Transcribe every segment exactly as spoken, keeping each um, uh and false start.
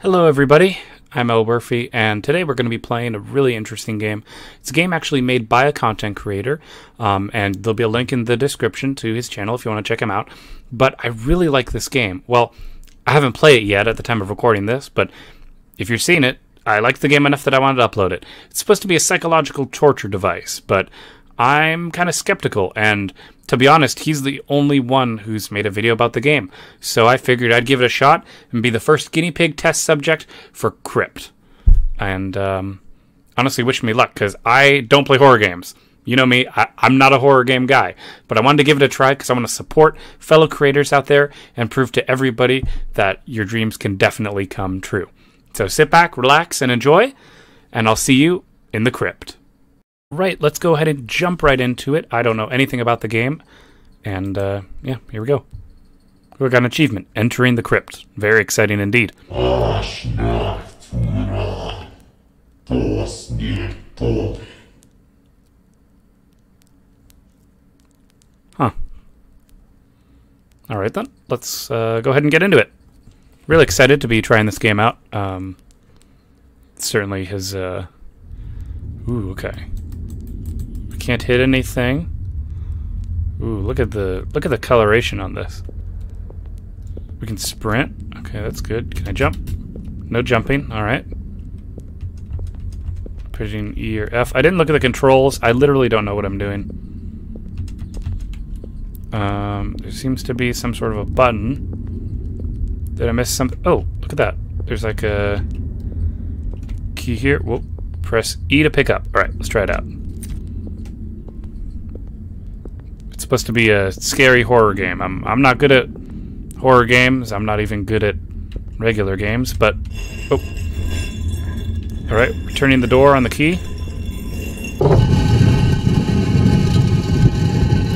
Hello everybody, I'm Elwirfy, and today we're going to be playing a really interesting game. It's a game actually made by a content creator, um, and there'll be a link in the description to his channel if you want to check him out. But I really like this game. Well, I haven't played it yet at the time of recording this, but if you're seeing it, I liked the game enough that I wanted to upload it. It's supposed to be a psychological torture device, but I'm kind of skeptical, and to be honest, he's the only one who's made a video about the game, so I figured I'd give it a shot and be the first guinea pig test subject for Crypt. And um, honestly, wish me luck, because I don't play horror games. You know me, I I'm not a horror game guy, but I wanted to give it a try because I want to support fellow creators out there and prove to everybody that your dreams can definitely come true. So sit back, relax, and enjoy, and I'll see you in the Crypt. Right, let's go ahead and jump right into it. I don't know anything about the game, and uh, yeah, here we go. We got an achievement, entering the crypt. Very exciting indeed. Huh. Alright then, let's uh, go ahead and get into it. Really excited to be trying this game out. Um, certainly has... Uh... Ooh, okay. Can't hit anything. Ooh, look at the look at the coloration on this. We can sprint. Okay, that's good. Can I jump? No jumping. All right. Pushing E or F. I didn't look at the controls. I literally don't know what I'm doing. Um, there seems to be some sort of a button. Did I miss something? Oh, look at that. There's like a key here. Whoop. Press E to pick up. All right, let's try it out. Supposed to be a scary horror game. I'm I'm not good at horror games. I'm not even good at regular games, but oh. All right, turning the door on the key.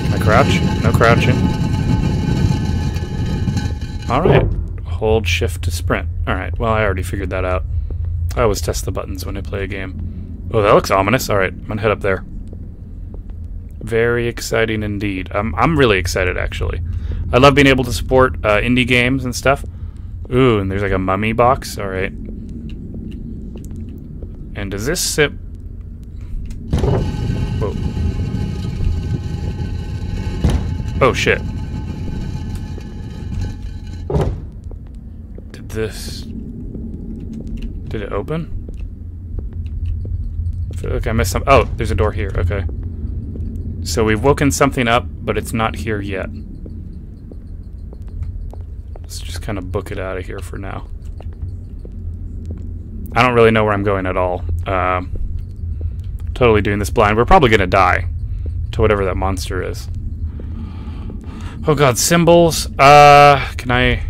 Can I crouch? No crouching. All right. Hold shift to sprint. All right. Well, I already figured that out. I always test the buttons when I play a game. Oh, that looks ominous. All right. I'm going to head up there. Very exciting indeed. I'm, I'm really excited, actually. I love being able to support uh, indie games and stuff. Ooh, and there's like a mummy box. All right. And does this sit... Whoa. Oh, shit. Did this... Did it open? I feel like I missed some... Oh, there's a door here. Okay. So we've woken something up, but it's not here yet. Let's just kind of book it out of here for now. I don't really know where I'm going at all. Uh, totally doing this blind. We're probably going to die to whatever that monster is. Oh god, symbols. Uh, can I...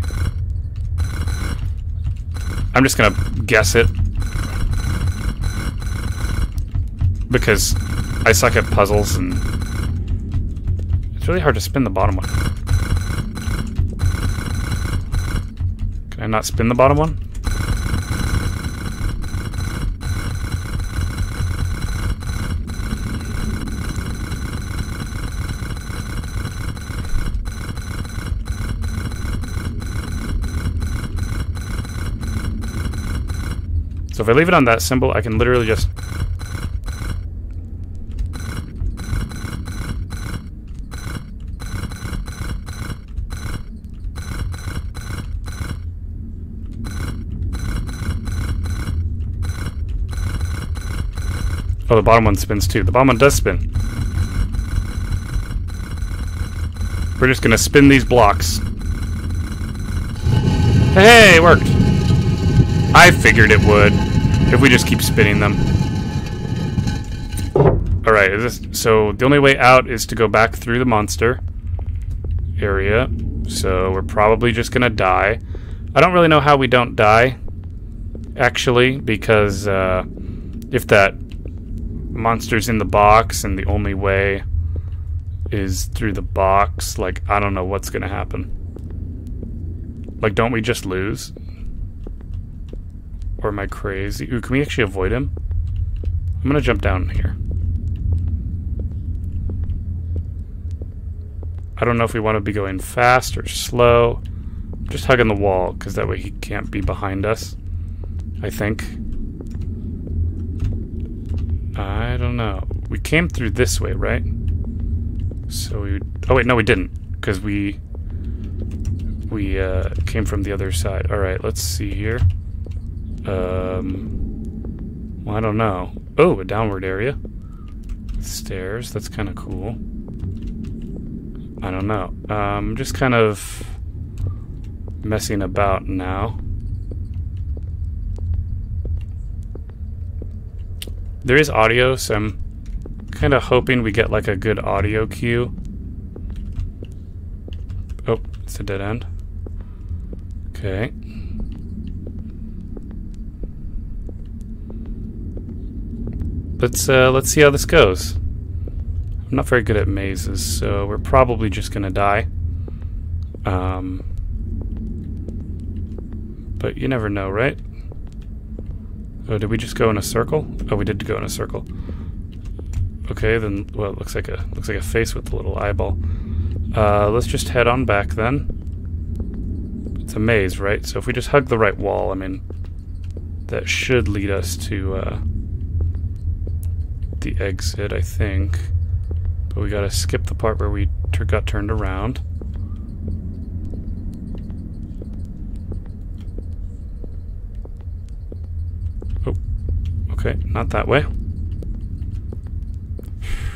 I'm just going to guess it. Because I suck at puzzles and... It's really hard to spin the bottom one. Can I not spin the bottom one? So if I leave it on that symbol, I can literally just... Oh, the bottom one spins too. The bottom one does spin. We're just gonna spin these blocks. Hey, it worked! I figured it would, if we just keep spinning them. Alright, is this, so the only way out is to go back through the monster area. So we're probably just gonna die. I don't really know how we don't die, actually, because uh, if that monster's in the box and the only way is through the box, like, I don't know what's gonna happen. Like, don't we just lose? Or am I crazy? Ooh, can we actually avoid him? I'm gonna jump down here. I don't know if we want to be going fast or slow. I'm just hugging the wall because that way he can't be behind us. I think. I don't know. We came through this way, right? So we... Oh, wait, no, we didn't. Because we... We uh, came from the other side. Alright, let's see here. Um, well, I don't know. Oh, a downward area. Stairs, that's kind of cool. I don't know. Um, just kind of messing about now. There is audio, so I'm kind of hoping we get like a good audio cue. Oh, it's a dead end. Okay. Let's uh, let's see how this goes. I'm not very good at mazes, so we're probably just gonna die. Um, but you never know, right? Oh, did we just go in a circle? Oh, we did go in a circle. Okay, then. Well, it looks like a looks like a face with a little eyeball. Uh, let's just head on back then. It's a maze, right? So if we just hug the right wall, I mean, that should lead us to. Uh, the exit, I think, but we gotta skip the part where we tur got turned around. Oh, okay, not that way.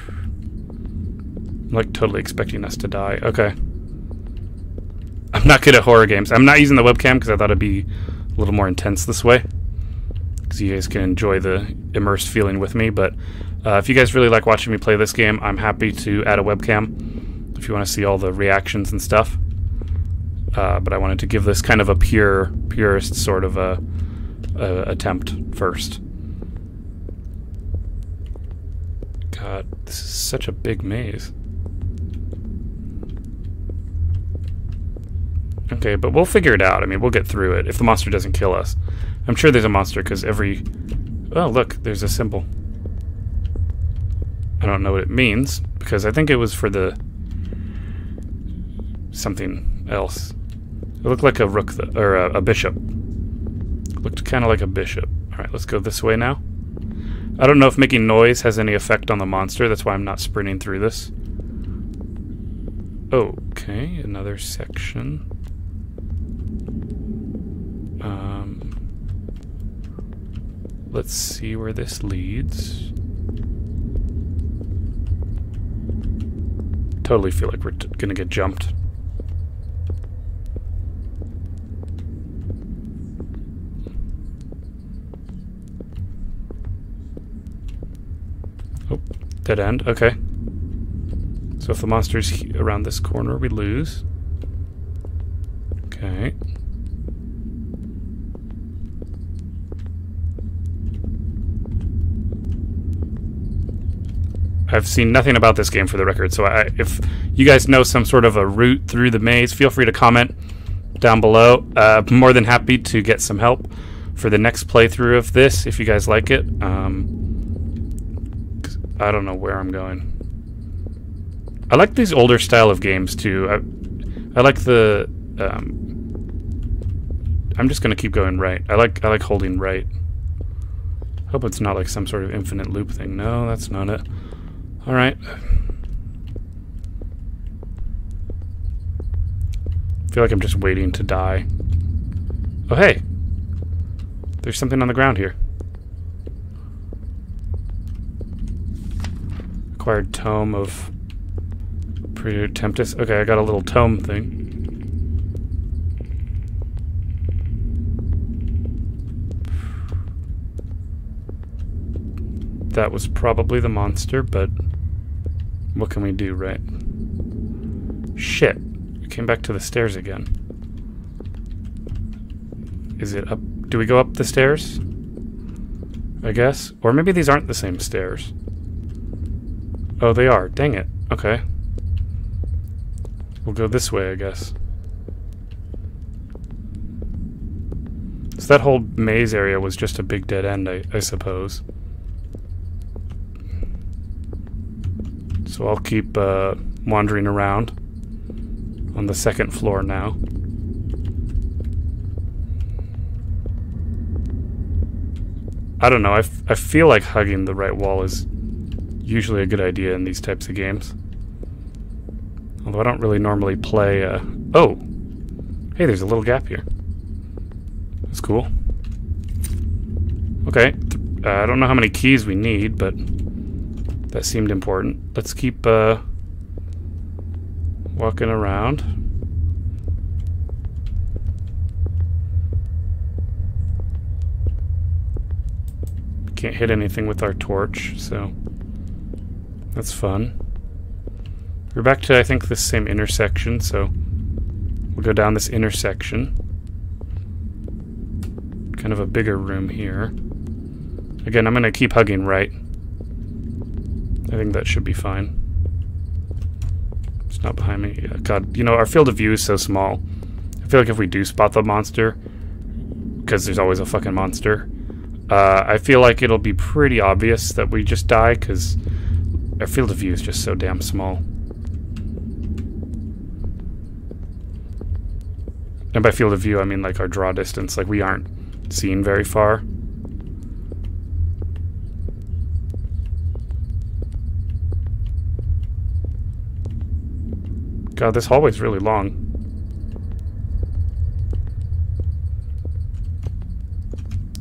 I'm like totally expecting us to die. Okay. I'm not good at horror games. I'm not using the webcam because I thought it'd be a little more intense this way, because you guys can enjoy the immersed feeling with me, but Uh, if you guys really like watching me play this game, I'm happy to add a webcam if you want to see all the reactions and stuff. Uh, but I wanted to give this kind of a pure, purest sort of a, a attempt first. God, this is such a big maze. Okay, but we'll figure it out. I mean, we'll get through it if the monster doesn't kill us. I'm sure there's a monster because every... Oh, look, there's a symbol. I don't know what it means, because I think it was for the something else. It looked like a rook, th or a, a bishop. It looked kind of like a bishop. Alright, let's go this way now. I don't know if making noise has any effect on the monster, that's why I'm not sprinting through this. Okay, another section. Um, let's see where this leads. Totally feel like we're t gonna get jumped. Oh, dead end. Okay. So if the monster's he around this corner, we lose. Okay. I've seen nothing about this game for the record, so I, if you guys know some sort of a route through the maze, feel free to comment down below. Uh, more than happy to get some help for the next playthrough of this, if you guys like it. Um, I don't know where I'm going. I like these older style of games, too. I, I like the... Um, I'm just going to keep going right. I like I like holding right. Hope it's not like some sort of infinite loop thing. No, that's not it. All right. I feel like I'm just waiting to die. Oh, hey. There's something on the ground here. Acquired tome of Pretemptus. Okay, I got a little tome thing. That was probably the monster, but... What can we do, right? Shit. We came back to the stairs again. Is it up? Do we go up the stairs? I guess. Or maybe these aren't the same stairs. Oh, they are. Dang it. Okay. We'll go this way, I guess. So that whole maze area was just a big dead end, I, I suppose. So I'll keep uh, wandering around on the second floor now. I don't know, I, f I feel like hugging the right wall is usually a good idea in these types of games. Although I don't really normally play, uh... oh! Hey, there's a little gap here. That's cool. Okay, uh, I don't know how many keys we need, but that seemed important. Let's keep, uh... walking around. Can't hit anything with our torch, so that's fun. We're back to, I think, this same intersection, so we'll go down this intersection. Kind of a bigger room here. Again, I'm going to keep hugging right. I think that should be fine. It's not behind me. Yeah, God, you know, our field of view is so small. I feel like if we do spot the monster, because there's always a fucking monster, Uh, I feel like it'll be pretty obvious that we just die, because our field of view is just so damn small. And by field of view, I mean like our draw distance. Like, we aren't seen very far. God, this hallway's really long.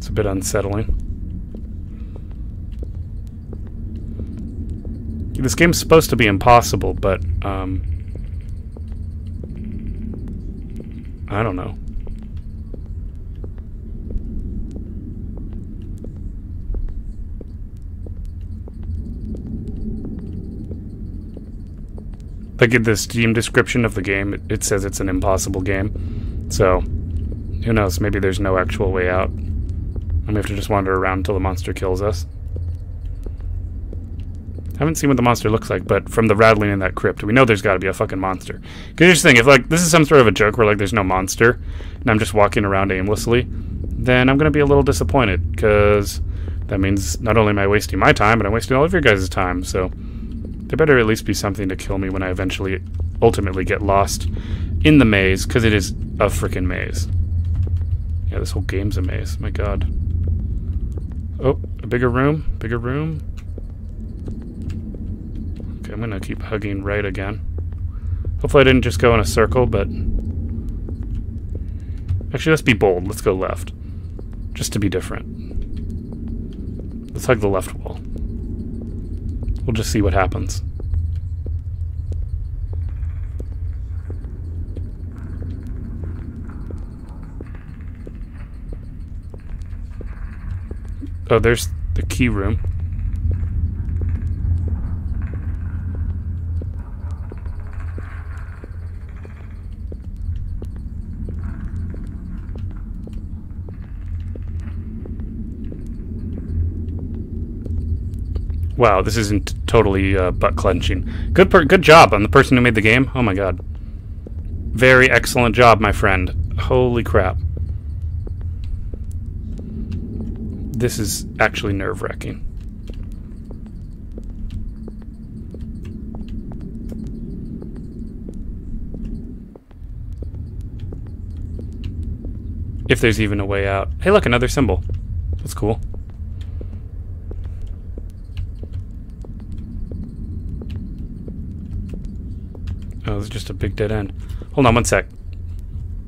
A bit unsettling. This game's supposed to be impossible, but um, I don't know. Like in the Steam description of the game, it, it says it's an impossible game. So, who knows? Maybe there's no actual way out. And we have to just wander around until the monster kills us. I haven't seen what the monster looks like, but from the rattling in that crypt, we know there's got to be a fucking monster. Because here's the thing, if like this is some sort of a joke where like there's no monster, and I'm just walking around aimlessly, then I'm going to be a little disappointed, because that means not only am I wasting my time, but I'm wasting all of your guys' time, so there better at least be something to kill me when I eventually, ultimately get lost in the maze, because it is a freaking maze. Yeah, this whole game's a maze, my god. Oh, a bigger room, bigger room. Okay, I'm gonna keep hugging right again. Hopefully I didn't just go in a circle, but... actually, let's be bold. Let's go left. Just to be different. Let's hug the left wall. We'll just see what happens. Oh, there's the key room. Wow, this isn't totally uh, butt clenching. Good, per good job on the person who made the game. Oh my god, very excellent job, my friend. Holy crap. This is actually nerve-wracking. If there's even a way out. Hey look, another symbol. That's cool. Oh, this is just a big dead end. Hold on one sec.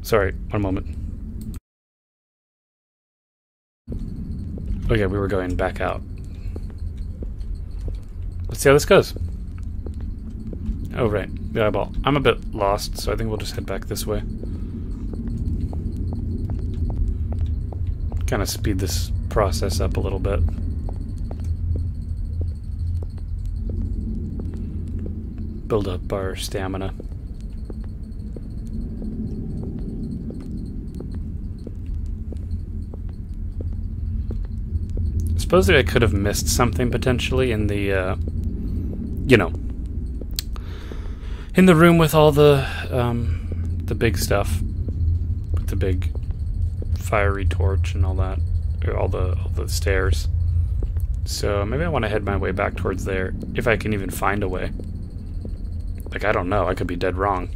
Sorry, one moment. Oh yeah, we were going back out. Let's see how this goes. Oh right, the eyeball. I'm a bit lost, so I think we'll just head back this way. Kind of speed this process up a little bit. Build up our stamina. I suppose that I could have missed something potentially in the, uh, you know, in the room with all the, um, the big stuff, with the big fiery torch and all that, or all the, all the stairs. So maybe I want to head my way back towards there, if I can even find a way. Like, I don't know, I could be dead wrong.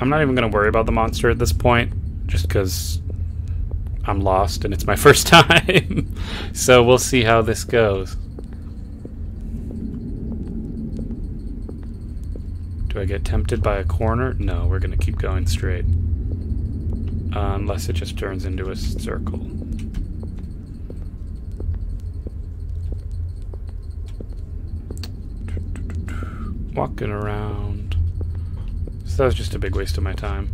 I'm not even going to worry about the monster at this point, just because I'm lost and it's my first time. So we'll see how this goes. Do I get tempted by a corner? No, we're going to keep going straight. Uh, unless it just turns into a circle. Walking around. So that was just a big waste of my time.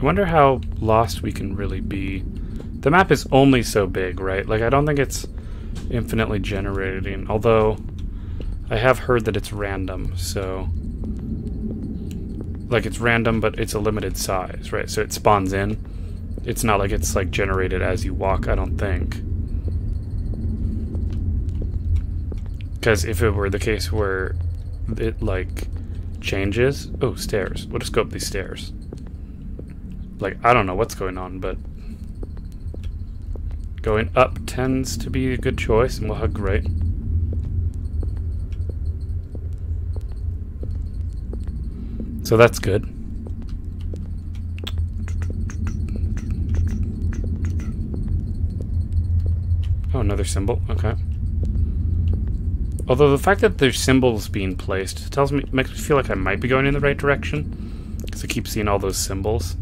I wonder how lost we can really be. The map is only so big, right? Like, I don't think it's infinitely generating, although I have heard that it's random, so... Like, it's random, but it's a limited size, right? So it spawns in. It's not like it's, like, generated as you walk, I don't think. Because if it were the case where it, like, changes... Oh, stairs. We'll just go up these stairs. Like, I don't know what's going on, but going up tends to be a good choice, and we'll hug right. So that's good. Oh, another symbol. Okay. Although the fact that there's symbols being placed tells me, makes me feel like I might be going in the right direction, because I keep seeing all those symbols.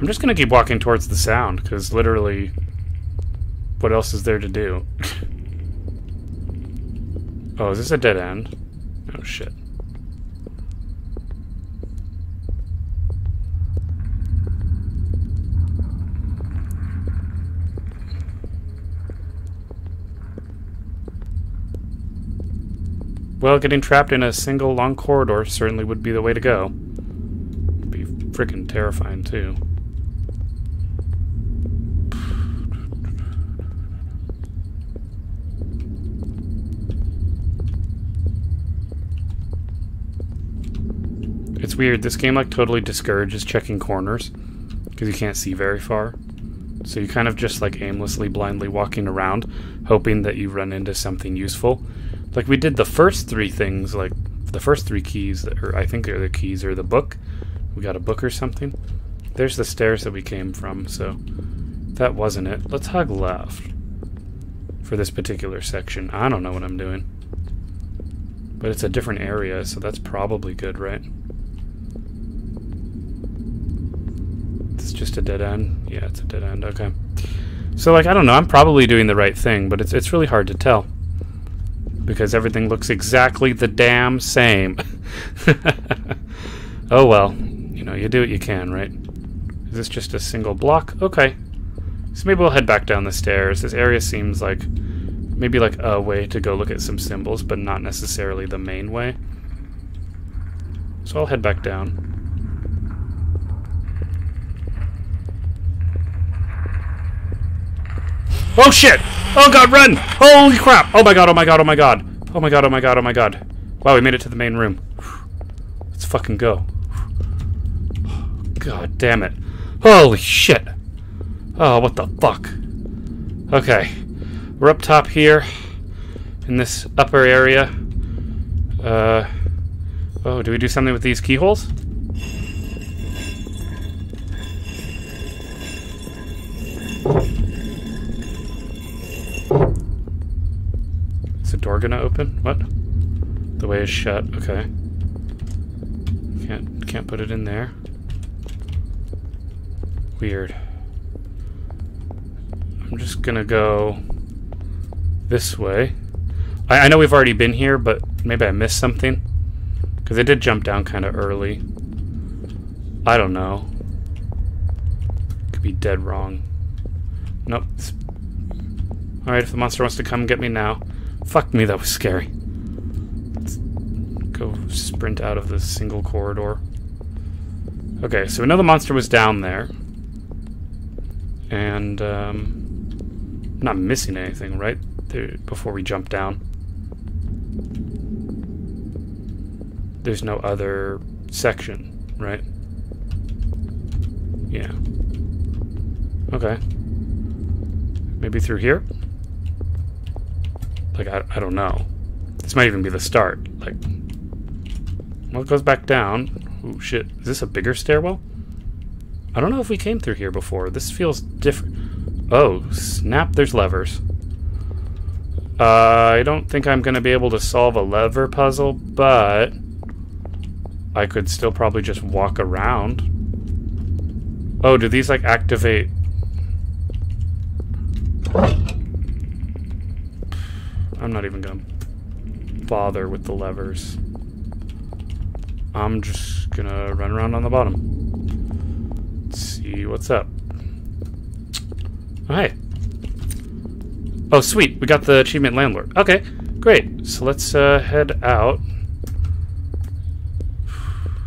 I'm just going to keep walking towards the sound, because literally, what else is there to do? Oh, is this a dead end? Oh, shit. Well, getting trapped in a single long corridor certainly would be the way to go. It'd be freaking terrifying, too. It's weird, this game like totally discourages checking corners because you can't see very far. So you're kind of just like aimlessly, blindly walking around, hoping that you run into something useful. Like we did the first three things, like the first three keys, that, or I think are the keys, or the book. We got a book or something. There's the stairs that we came from, so that wasn't it. Let's hug left for this particular section. I don't know what I'm doing. But it's a different area, so that's probably good, right? Just a dead end. Yeah, it's a dead end. Okay. So, like, I don't know. I'm probably doing the right thing, but it's it's really hard to tell because everything looks exactly the damn same. Oh well, you know, you do what you can, right? Is this just a single block? Okay. So maybe we'll head back down the stairs. This area seems like maybe like a way to go look at some symbols, but not necessarily the main way. So I'll head back down. Oh shit! Oh god, run! Holy crap! Oh my god, oh my god, oh my god. Oh my god, oh my god, oh my god. Wow, we made it to the main room. Let's fucking go. God damn it. Holy shit! Oh, what the fuck? Okay. We're up top here. In this upper area. Uh... Oh, do we do something with these keyholes? Door gonna open? What? The way is shut. Okay. Can't can't put it in there. Weird. I'm just gonna go this way. I, I know we've already been here, but maybe I missed something. Because I did jump down kind of early. I don't know. Could be dead wrong. Nope. Alright, if the monster wants to come get me now. Fuck me, that was scary. Let's go sprint out of this single corridor. Okay, so another monster was down there. And, um... I'm not missing anything, right? There, before we jump down. There's no other section, right? Yeah. Okay. Maybe through here? Like, I, I don't know. This might even be the start. Like, well, it goes back down. Oh, shit. Is this a bigger stairwell? I don't know if we came through here before. This feels different. Oh, snap. There's levers. Uh, I don't think I'm going to be able to solve a lever puzzle, but I could still probably just walk around. Oh, do these, like, activate? I'm not even going to bother with the levers. I'm just going to run around on the bottom. Let's see what's up. All right. Oh, sweet. We got the achievement landlord. Okay, great. So let's uh, head out.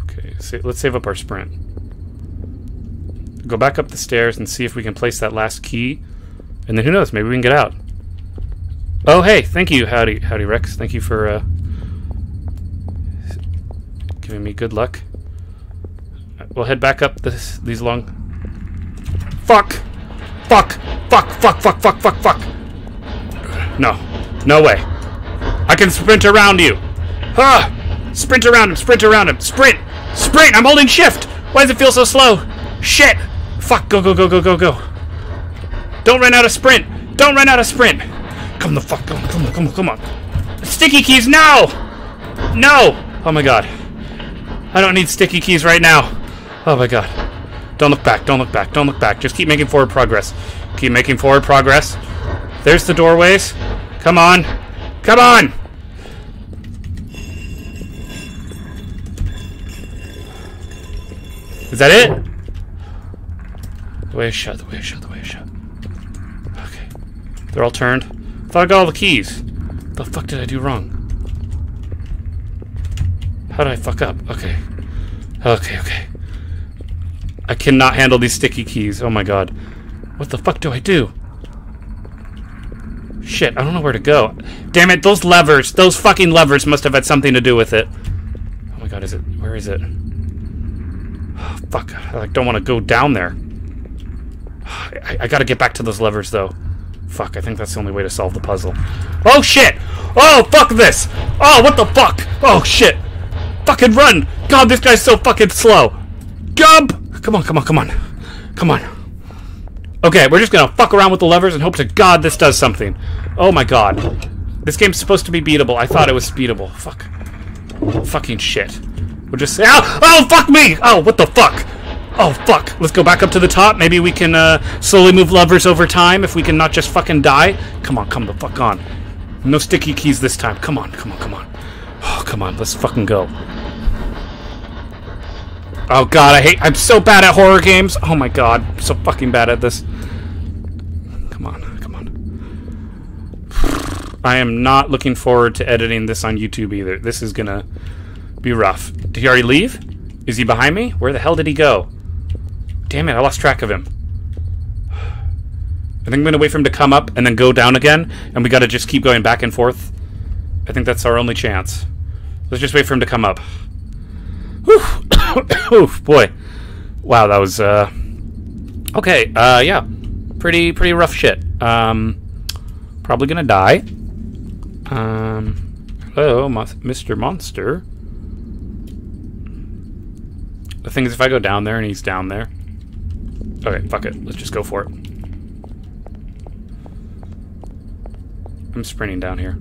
Okay, so let's save up our sprint. Go back up the stairs and see if we can place that last key. And then who knows, maybe we can get out. Oh, hey, thank you, Howdy, Howdy Rex. Thank you for uh, giving me good luck. We'll head back up this, these long... Fuck! Fuck! Fuck, fuck, fuck, fuck, fuck, fuck! No. No way. I can sprint around you! Ah! Sprint around him, sprint around him, sprint! Sprint! I'm holding shift! Why does it feel so slow? Shit! Fuck, go, go, go, go, go, go. Don't run out of sprint! Don't run out of sprint! Come the fuck, come on, come on, come on, come on. Sticky keys, no! No! Oh my god. I don't need sticky keys right now. Oh my god. Don't look back, don't look back, don't look back. Just keep making forward progress. Keep making forward progress. There's the doorways. Come on. Come on! Is that it? The way is shut, the way is shut, the way is shut. They're all turned. I thought I got all the keys. The fuck did I do wrong? How did I fuck up? Okay. Okay, okay. I cannot handle these sticky keys. Oh my god. What the fuck do I do? Shit, I don't know where to go. Damn it, those levers! Those fucking levers must have had something to do with it. Oh my god, is it? Where is it? Oh, fuck, I like, don't want to go down there. I, I gotta get back to those levers, though. Fuck, I think that's the only way to solve the puzzle. Oh, shit! Oh, fuck this! Oh, what the fuck? Oh, shit! Fucking run! God, this guy's so fucking slow! Jump! Come on, come on, come on. Come on. Okay, we're just gonna fuck around with the levers and hope to God this does something. Oh, my God. This game's supposed to be beatable. I thought it was beatable. Fuck. Fucking shit. We'll just say... Oh, oh fuck me! Oh, what the fuck? Oh, fuck. Let's go back up to the top. Maybe we can uh, slowly move levers over time if we can not just fucking die. Come on, come the fuck on. No sticky keys this time. Come on, come on, come on. Oh, come on. Let's fucking go. Oh, God. I hate... I'm so bad at horror games. Oh, my God. I'm so fucking bad at this. Come on. Come on. I am not looking forward to editing this on YouTube either. This is gonna be rough. Did he already leave? Is he behind me? Where the hell did he go? Damn it, I lost track of him. I think I'm going to wait for him to come up and then go down again, and we got to just keep going back and forth. I think that's our only chance. Let's just wait for him to come up. Whew. Oh, boy. Wow, that was, uh... Okay, uh, yeah. Pretty, pretty rough shit. Um, probably going to die. Um, hello, Mister Monster. The thing is, if I go down there and he's down there... Okay, fuck it. Let's just go for it. I'm sprinting down here.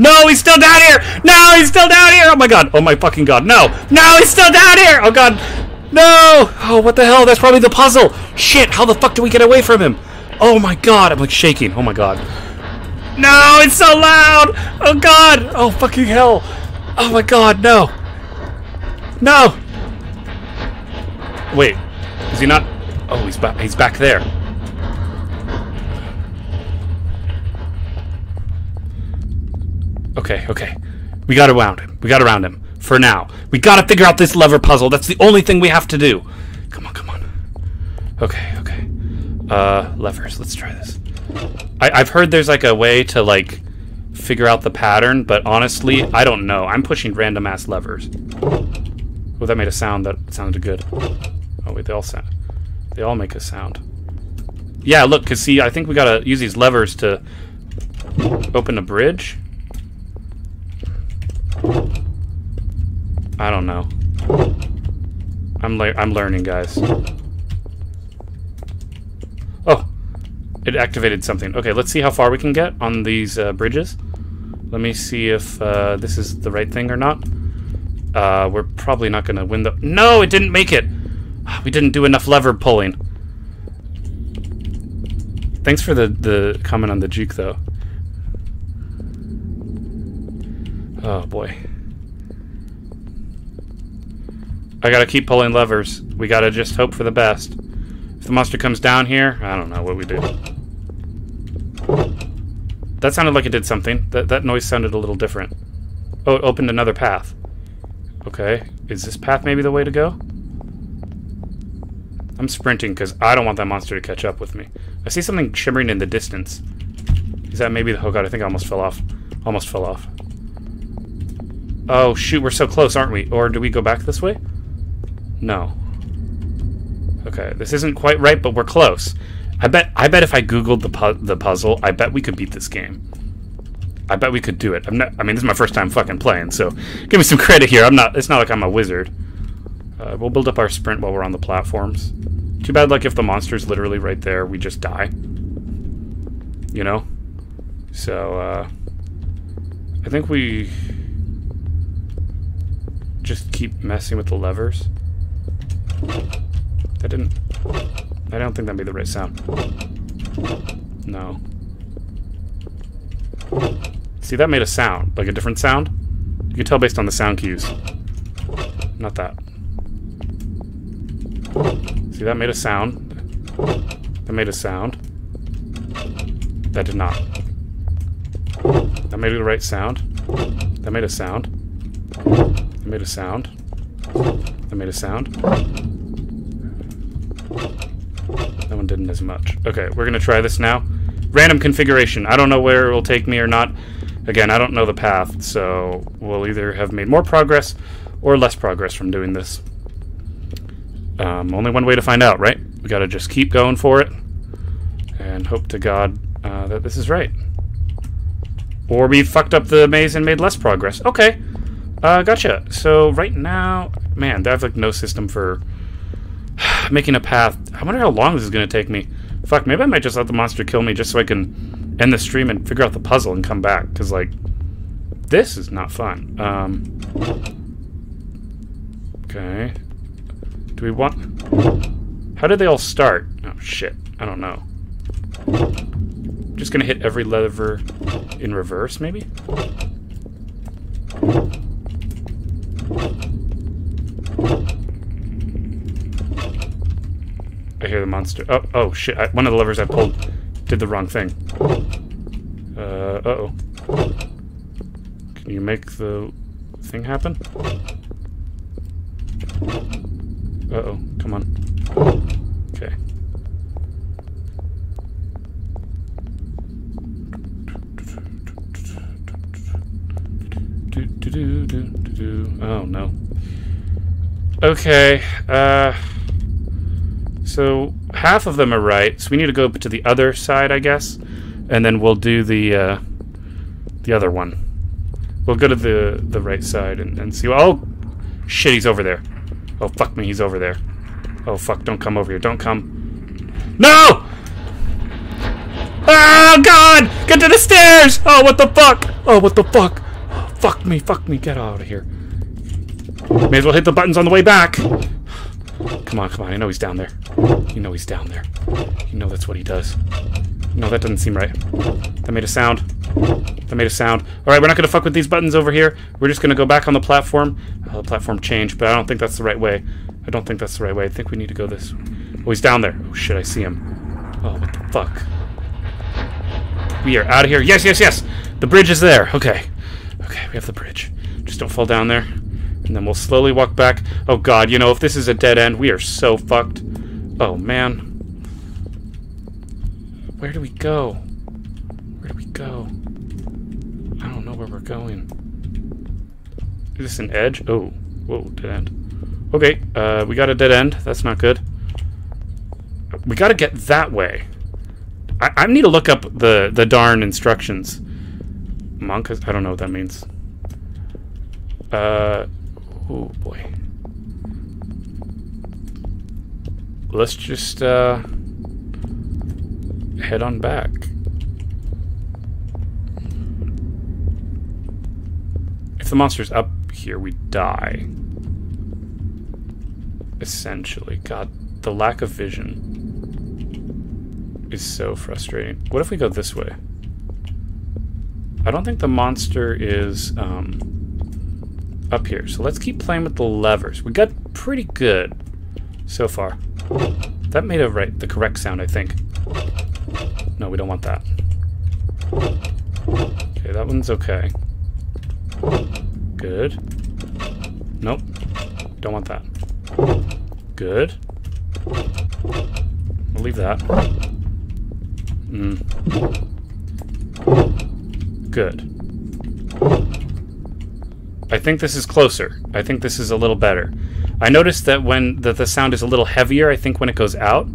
No, he's still down here! No, he's still down here! Oh my god. Oh my fucking god. No! No, he's still down here! Oh god. No! Oh, what the hell? That's probably the puzzle! Shit, how the fuck do we get away from him? Oh my god. I'm like shaking. Oh my god. No, it's so loud! Oh god! Oh fucking hell! Oh my god, no! No! Wait, is he not? Oh, he's back. He's back there. Okay, okay. We gotta round him. We gotta round him. For now. We gotta figure out this lever puzzle. That's the only thing we have to do. Come on, come on. Okay, okay. Uh, levers. Let's try this. I I've heard there's like a way to like figure out the pattern, but honestly, I don't know. I'm pushing random ass levers. Well, that made a sound that sounded good. Oh wait, they all sound. They all make a sound. Yeah, look, cause see, I think we gotta use these levers to open a bridge. I don't know. I'm le I'm learning, guys. Oh, it activated something. Okay, let's see how far we can get on these uh, bridges. Let me see if uh, this is the right thing or not. Uh, we're probably not gonna win the. No, it didn't make it. We didn't do enough lever pulling. Thanks for the the comment on the juke, though. Oh boy. I gotta keep pulling levers. We gotta just hope for the best. If the monster comes down here, I don't know what we do. That sounded like it did something. That, that noise sounded a little different. Oh, it opened another path. Okay. Is this path maybe the way to go? I'm sprinting because I don't want that monster to catch up with me. I see something shimmering in the distance. Is that maybe the... Oh god, I think I almost fell off. Almost fell off. Oh shoot, we're so close, aren't we? Or do we go back this way? No. Okay, this isn't quite right, but we're close. I bet. I bet if I googled the pu the puzzle, I bet we could beat this game. I bet we could do it. I'm not. I mean, this is my first time fucking playing, so give me some credit here. I'm not. It's not like I'm a wizard. Uh, we'll build up our sprint while we're on the platforms. Too bad, like if the monster's literally right there, we just die. You know. So uh, I think we just keep messing with the levers. That didn't... I don't think that made the right sound. No. See, that made a sound. Like a different sound? You can tell based on the sound cues. Not that. See, that made a sound. That made a sound. That did not. That made the right sound. That made a sound. That made a sound. That made a sound. That one didn't as much. Okay, we're gonna try this now. Random configuration. I don't know where it will take me or not. Again, I don't know the path, so we'll either have made more progress or less progress from doing this. Um, only one way to find out, right? We gotta just keep going for it and hope to God uh, that this is right. Or we fucked up the maze and made less progress. Okay, uh, gotcha. So right now, man, I have like no system for making a path. I wonder how long this is going to take me. Fuck, maybe I might just let the monster kill me just so I can end the stream and figure out the puzzle and come back. Because, like, this is not fun. Um, okay. Do we want... How did they all start? Oh, shit. I don't know. I'm just going to hit every lever in reverse, maybe? I hear the monster. Oh, oh shit. I, one of the levers I pulled did the wrong thing. Uh, uh-oh. Can you make the thing happen? Uh-oh. Come on. Okay. Oh, no. Okay. Uh... So half of them are right, so we need to go to the other side, I guess, and then we'll do the uh, the other one. We'll go to the the right side and, and see. Oh shit, he's over there. Oh fuck me, he's over there. Oh fuck, don't come over here. Don't come. No! Oh god! Get to the stairs! Oh what the fuck! Oh what the fuck! Oh, fuck me! Fuck me! Get out of here. May as well hit the buttons on the way back. Come on, come on. I know he's down there. You know he's down there. You know that's what he does. No, that doesn't seem right. That made a sound. That made a sound. Alright, we're not going to fuck with these buttons over here. We're just going to go back on the platform. Uh, the platform changed, but I don't think that's the right way. I don't think that's the right way. I think we need to go this way. Oh, he's down there. Oh, shit, I see him. Oh, what the fuck? We are out of here. Yes, yes, yes! The bridge is there. Okay. Okay, we have the bridge. Just don't fall down there. And then we'll slowly walk back. Oh god, you know, if this is a dead end, we are so fucked. Oh man. Where do we go? Where do we go? I don't know where we're going. Is this an edge? Oh. Whoa, dead end. Okay, uh, we got a dead end. That's not good. We gotta get that way. I, I need to look up the, the darn instructions. Monk? I don't know what that means. Uh, oh boy. Let's just uh, head on back. If the monster's up here, we die. Essentially. God, the lack of vision is so frustrating. What if we go this way? I don't think the monster is um, up here. So let's keep playing with the levers. We got pretty good so far. That made a right, the correct sound, I think. No, we don't want that. Okay, that one's okay. Good. Nope. Don't want that. Good. We'll leave that. Mm. Good. I think this is closer. I think this is a little better. I noticed that when that the sound is a little heavier, I think, when it goes out.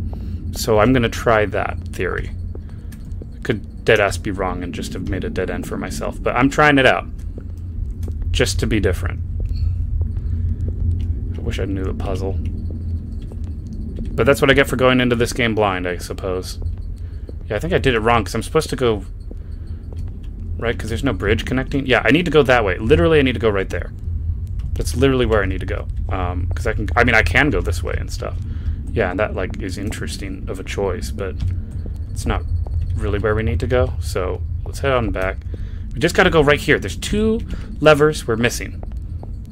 So I'm going to try that theory. I could deadass be wrong and just have made a dead end for myself. But I'm trying it out. Just to be different. I wish I knew the puzzle. But that's what I get for going into this game blind, I suppose. Yeah, I think I did it wrong, because I'm supposed to go... Right, because there's no bridge connecting? Yeah, I need to go that way. Literally, I need to go right there. That's literally where I need to go. Um, because I can... I mean, I can go this way and stuff. Yeah, and that, like, is interesting of a choice, but... It's not really where we need to go, so... Let's head on back. We just gotta go right here. There's two levers we're missing.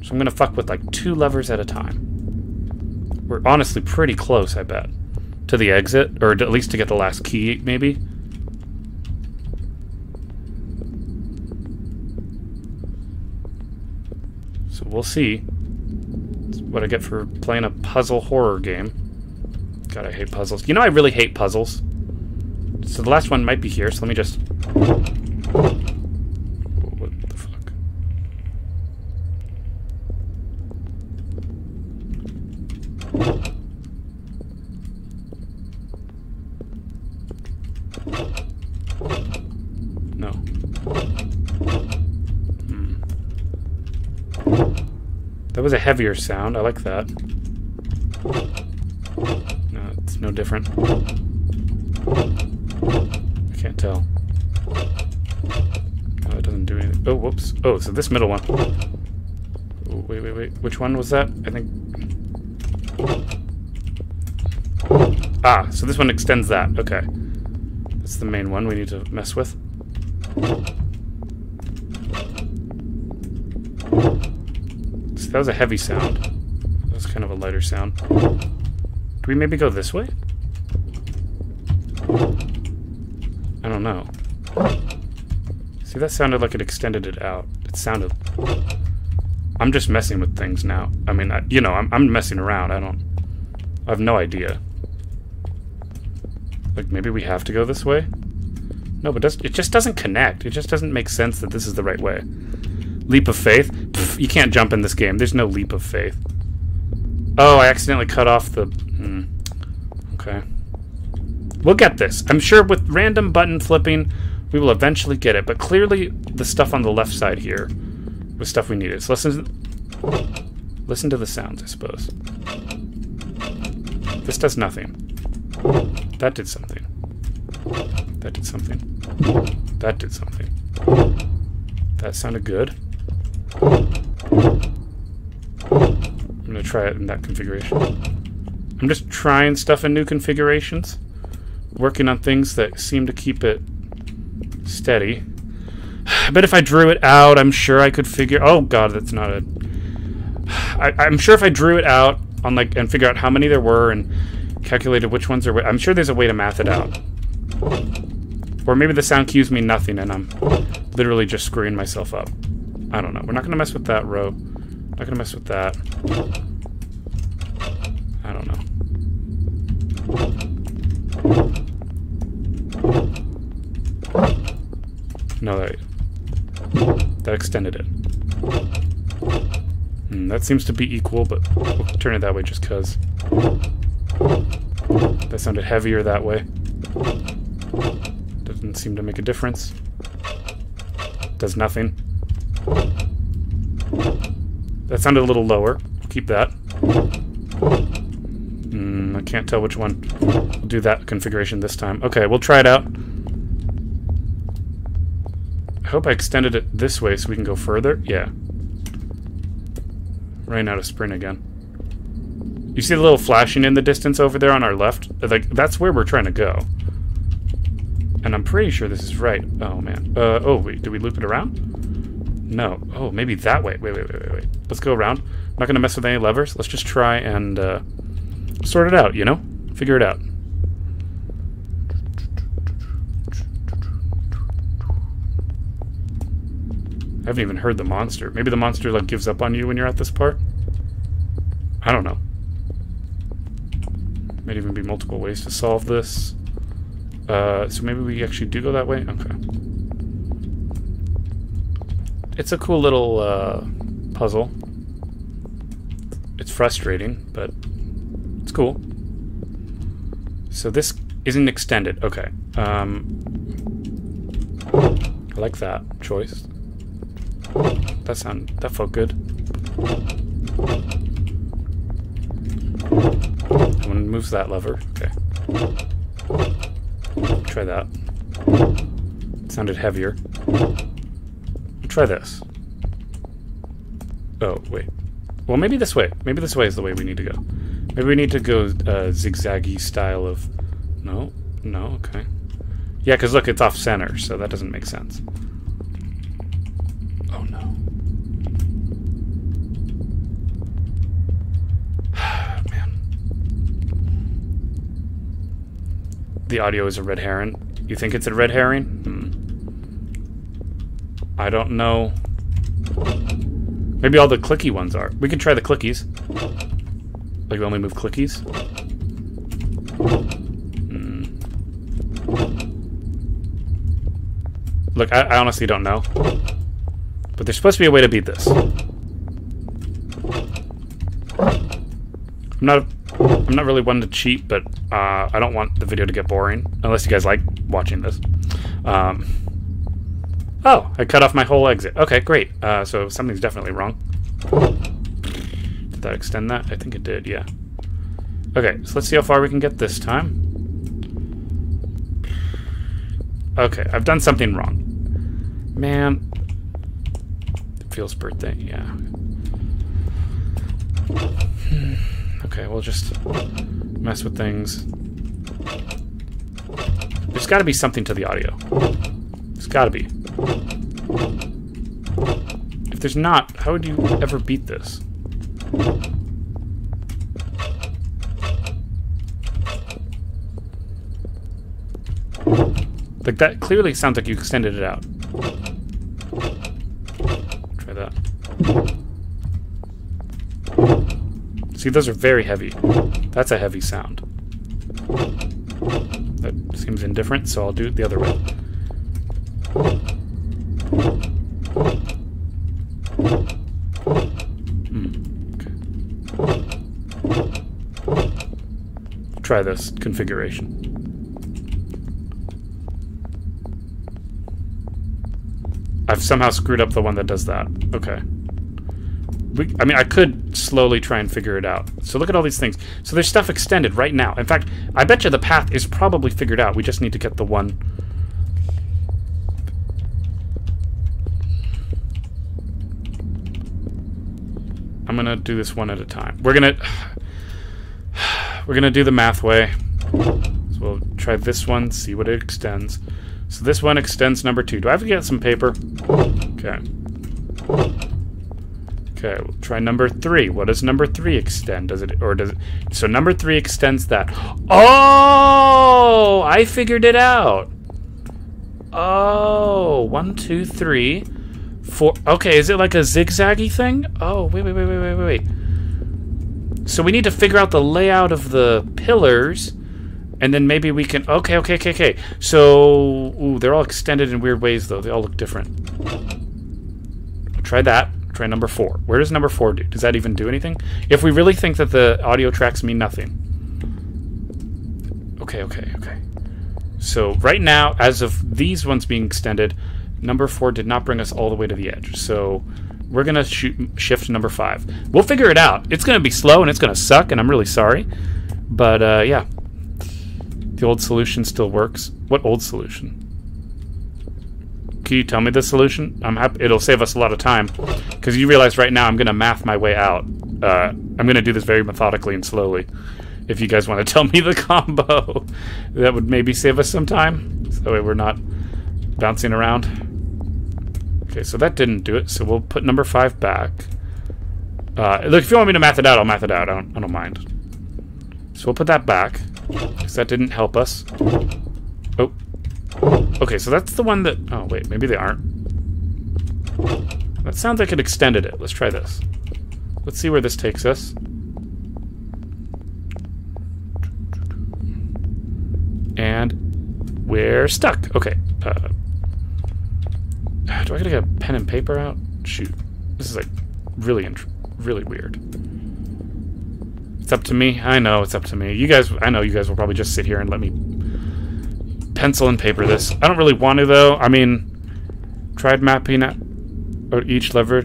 So I'm gonna fuck with like two levers at a time. We're honestly pretty close, I bet. To the exit, or at least to get the last key, maybe. So we'll see. That's what I get for playing a puzzle horror game. God, I hate puzzles. You know, I really hate puzzles. So the last one might be here, so let me just... That was a heavier sound. I like that. No, it's no different. I can't tell. No, it doesn't do anything. Oh, whoops. Oh, so this middle one. Oh, wait, wait, wait. Which one was that? I think... Ah, so this one extends that. Okay. That's the main one we need to mess with. That was a heavy sound. That was kind of a lighter sound. Do we maybe go this way? I don't know. See, that sounded like it extended it out. It sounded... I'm just messing with things now. I mean, I, you know, I'm, I'm messing around. I don't... I have no idea. Like, maybe we have to go this way? No, but it just doesn't connect. It just doesn't make sense that this is the right way. Leap of faith? Pff, you can't jump in this game. There's no leap of faith. Oh, I accidentally cut off the... Hmm. Okay. We'll get this. I'm sure with random button flipping, we will eventually get it. But clearly, the stuff on the left side here was stuff we needed. So listen, listen to the sounds, I suppose. This does nothing. That did something. That did something. That did something. That sounded good. I'm gonna try it in that configuration. I'm just trying stuff in new configurations, working on things that seem to keep it steady. I bet if I drew it out, I'm sure I could figure... Oh god, that's not a... I, I'm sure if I drew it out on like and figure out how many there were and calculated which ones are... I'm sure there's a way to math it out. Or maybe the sound cues mean nothing and I'm literally just screwing myself up. I don't know. We're not going to mess with that row. Not going to mess with that. I don't know. No, that, that extended it. Mm, that seems to be equal, but we'll turn it that way just because. That sounded heavier that way. Doesn't seem to make a difference. Does nothing. That sounded a little lower. We'll keep that. Mm, I can't tell which one. We'll do that configuration this time. Okay, we'll try it out. I hope I extended it this way so we can go further. Yeah. Ran out of sprint again. You see the little flashing in the distance over there on our left? Like, that's where we're trying to go. And I'm pretty sure this is right. Oh, man. Uh, oh, wait. Did we loop it around? No. Oh, maybe that way. Wait, wait, wait, wait, wait. Let's go around. I'm not going to mess with any levers. Let's just try and uh, sort it out, you know? Figure it out. I haven't even heard the monster. Maybe the monster, like, gives up on you when you're at this part? I don't know. Might even be multiple ways to solve this. Uh, so maybe we actually do go that way? Okay. It's a cool little uh, puzzle. It's frustrating, but it's cool. So this isn't extended. Okay. Um, I like that choice. That sound, that felt good. Someone moves that lever. Okay. Try that. It sounded heavier. Try this. Oh, wait. Well, maybe this way. Maybe this way is the way we need to go. Maybe we need to go uh, zigzaggy style of... No? No? Okay. Yeah, because look, it's off center, so that doesn't make sense. Oh, no. The audio is a red herring. You think it's a red herring? Hmm. I don't know. Maybe all the clicky ones are. We could try the clickies. Like we only move clickies? Hmm. Look, I, I honestly don't know. But there's supposed to be a way to beat this. I'm not... I'm not really one to cheat, but uh, I don't want the video to get boring, unless you guys like watching this. Um, oh, I cut off my whole exit. Okay, great. Uh, so something's definitely wrong. Did that extend that? I think it did, yeah. Okay, so let's see how far we can get this time. Okay, I've done something wrong. Man. It feels birthday, yeah. Hmm. Okay, we'll just mess with things. There's got to be something to the audio. There's got to be. If there's not, how would you ever beat this? Like, that clearly sounds like you extended it out. Try that. See, those are very heavy. That's a heavy sound. That seems indifferent, so I'll do it the other way. Mm, okay. Try this configuration. I've somehow screwed up the one that does that. Okay. We, I mean, I could slowly try and figure it out. So look at all these things. So there's stuff extended right now. In fact, I bet you the path is probably figured out. We just need to get the one. I'm going to do this one at a time. We're going to... We're going to do the math way. So we'll try this one, see what it extends. So this one extends number two. Do I have to get some paper? Okay. Okay, we'll try number three. What does number three extend? Does it, or does it, so number three extends that. Oh, I figured it out. Oh, one, two, three. Four. Okay, is it like a zigzaggy thing? Oh, wait, wait, wait, wait, wait, wait, wait. So we need to figure out the layout of the pillars, and then maybe we can... Okay, okay, okay, okay. So... Ooh, they're all extended in weird ways, though. They all look different. Try that. Try number four. Where does number four do? Does that even do anything? If we really think that the audio tracks mean nothing. Okay, okay, okay. So right now, as of these ones being extended, number four did not bring us all the way to the edge. So we're going to shoot shift number five. We'll figure it out. It's going to be slow and it's going to suck, and I'm really sorry. But, uh, yeah. The old solution still works. What old solution? Can you tell me the solution? I'm happy. It'll save us a lot of time, because you realize right now I'm going to math my way out. Uh, I'm going to do this very methodically and slowly. If you guys want to tell me the combo, that would maybe save us some time. So that way we're not bouncing around. Okay, so that didn't do it. So we'll put number five back. Uh, look, if you want me to math it out, I'll math it out. I don't, I don't mind. So we'll put that back, because that didn't help us. Oh. Okay, so that's the one that... Oh, wait, maybe they aren't. That sounds like it extended it. Let's try this. Let's see where this takes us. And we're stuck. Okay. Uh, do I gotta get a pen and paper out? Shoot. This is like really, really weird. It's up to me. I know it's up to me. You guys, I know you guys will probably just sit here and let me... pencil and paper this. I don't really want to, though. I mean, tried mapping out each lever.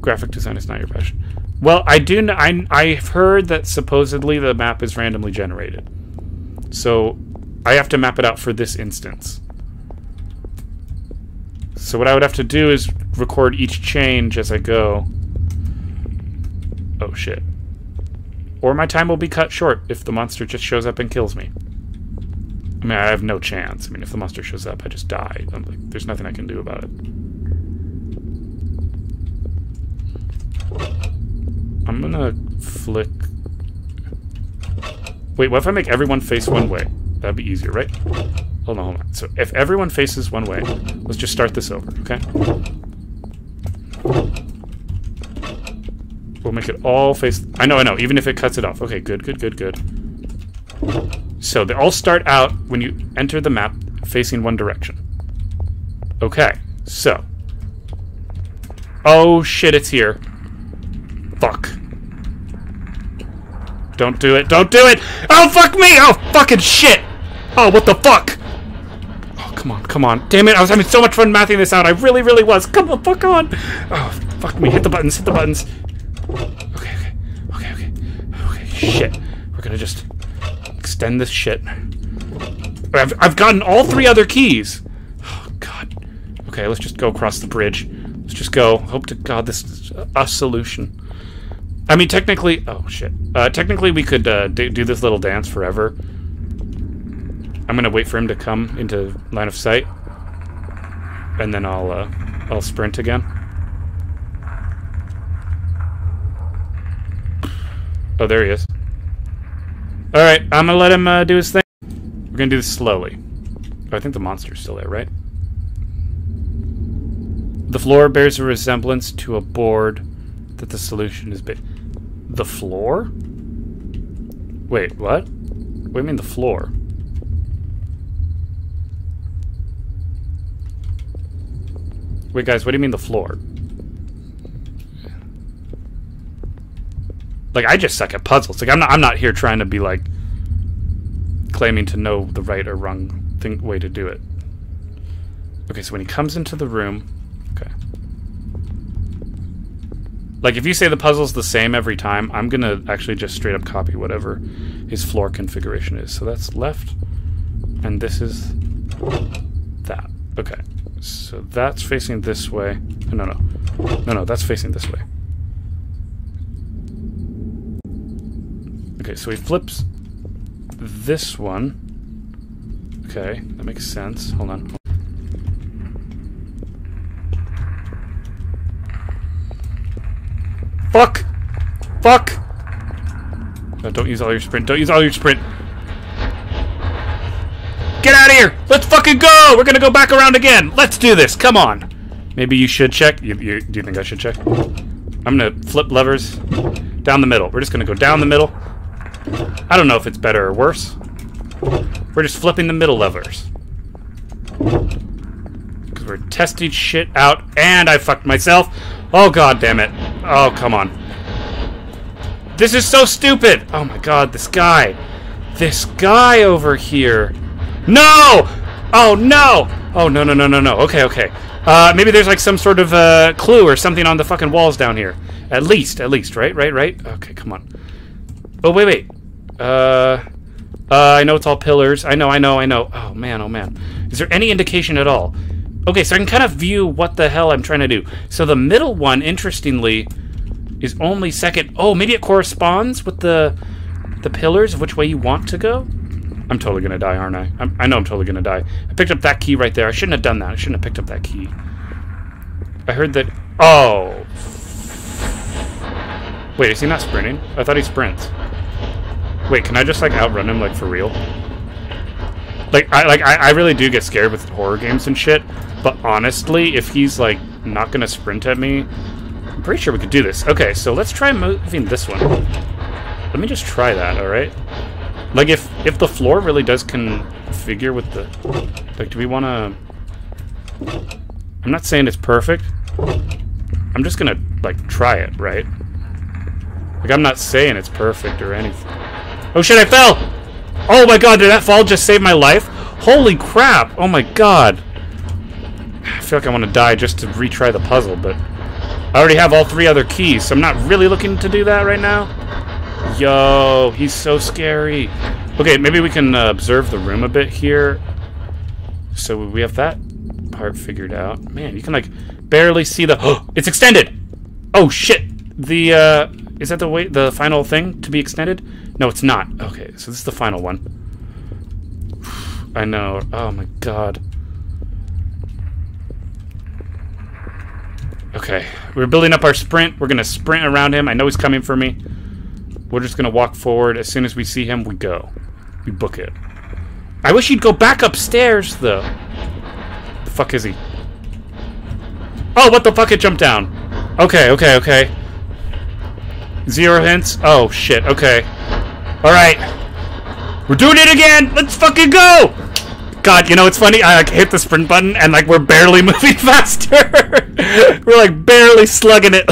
Graphic design is not your passion. Well, I do know, I, I've heard that supposedly the map is randomly generated. So I have to map it out for this instance. So what I would have to do is record each change as I go. Oh, shit. Or my time will be cut short if the monster just shows up and kills me. I mean, I have no chance. I mean, if the monster shows up, I just die. I'm like, there's nothing I can do about it. I'm gonna flick... Wait, what if I make everyone face one way? That'd be easier, right? Hold on, hold on. So if everyone faces one way, let's just start this over, okay? We'll make it all face... I know, I know, even if it cuts it off. Okay, good, good, good, good. So they all start out, when you enter the map, facing one direction. Okay, so. Oh shit, it's here. Fuck. Don't do it, don't do it! Oh fuck me! Oh fucking shit! Oh, what the fuck? Oh, come on, come on. Damn it, I was having so much fun mathing this out. I really, really was. Come on, fuck on! Oh, fuck me. Hit the buttons, hit the buttons. Okay, okay, okay, okay. Okay, shit. We're gonna just... extend this shit. I've, I've gotten all three other keys. Oh, God. Okay, let's just go across the bridge. Let's just go. Hope to God this is a solution. I mean, technically... Oh, shit. Uh, technically, we could uh, do, do this little dance forever. I'm going to wait for him to come into line of sight. And then I'll, uh, I'll sprint again. Oh, there he is. All right, I'm gonna let him uh, do his thing. We're gonna do this slowly. Oh, I think the monster's still there, right? The floor bears a resemblance to a board that the solution is big. The floor? Wait, what? What do you mean the floor? Wait, guys, what do you mean the floor? Like, I just suck at puzzles. Like, I'm not I'm not here trying to be, like, claiming to know the right or wrong thing, way to do it. Okay, so when he comes into the room... Okay. Like, if you say the puzzle's the same every time, I'm going to actually just straight up copy whatever his floor configuration is. So that's left, and this is that. Okay, so that's facing this way. No, no. No, no, that's facing this way. Okay, so he flips this one. Okay, that makes sense. Hold on. Fuck! Fuck! No, don't use all your sprint. Don't use all your sprint. Get out of here! Let's fucking go! We're gonna go back around again! Let's do this! Come on! Maybe you should check. You, you, do you think I should check? I'm gonna flip levers down the middle. We're just gonna go down the middle. I don't know if it's better or worse. We're just flipping the middle levers. Because we're testing shit out, and I fucked myself. Oh, god damn it. Oh, come on. This is so stupid! Oh my god, this guy. This guy over here. No! Oh, no! Oh, no, no, no, no, no. Okay, okay. Uh, maybe there's like some sort of uh, clue or something on the fucking walls down here. At least, at least, right, right, right? Okay, come on. Oh, wait, wait. Uh, uh, I know it's all pillars. I know, I know, I know. Oh, man, oh, man. Is there any indication at all? Okay, so I can kind of view what the hell I'm trying to do. So the middle one, interestingly, is only second. Oh, maybe it corresponds with the the pillars of which way you want to go? I'm totally gonna die, aren't I? I'm, I know I'm totally gonna die. I picked up that key right there. I shouldn't have done that. I shouldn't have picked up that key. I heard that... Oh! Wait, is he not sprinting? I thought he sprints. Wait, can I just, like, outrun him, like, for real? Like, I, like, I, I really do get scared with horror games and shit, but honestly, if he's, like, not gonna sprint at me, I'm pretty sure we could do this. Okay, so let's try moving this one. Let me just try that, alright? Like, if, if the floor really does configure with the... Like, do we want to... I'm not saying it's perfect. I'm just going to, like, try it, right? Like, I'm not saying it's perfect or anything. Oh, shit, I fell! Oh, my God, did that fall just save my life? Holy crap! Oh, my God. I feel like I want to die just to retry the puzzle, but... I already have all three other keys, so I'm not really looking to do that right now. Yo, he's so scary. Okay, maybe we can uh, observe the room a bit here. So we have that part figured out. Man, you can like barely see the... Oh, it's extended! Oh, shit! The, uh... Is that the way, the final thing to be extended? No, it's not. Okay, so this is the final one. I know. Oh, my God. Okay, we're building up our sprint. We're gonna sprint around him. I know he's coming for me. We're just going to walk forward. As soon as we see him, we go. We book it. I wish he'd go back upstairs, though. The fuck is he? Oh, what the fuck? It jumped down. Okay, okay, okay. Zero hints? Oh, shit. Okay. Alright. We're doing it again! Let's fucking go! God, you know, it's funny. I like, hit the sprint button, and, like, we're barely moving faster. We're, like, barely slugging it.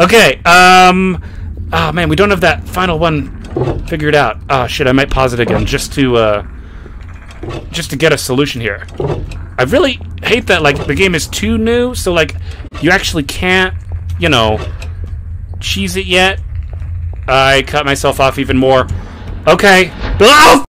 Okay, um... Oh, man, we don't have that final one figured out. Oh, shit, I might pause it again just to, uh... just to get a solution here. I really hate that, like, the game is too new, so, like, you actually can't, you know, cheese it yet. I cut myself off even more. Okay. Oh!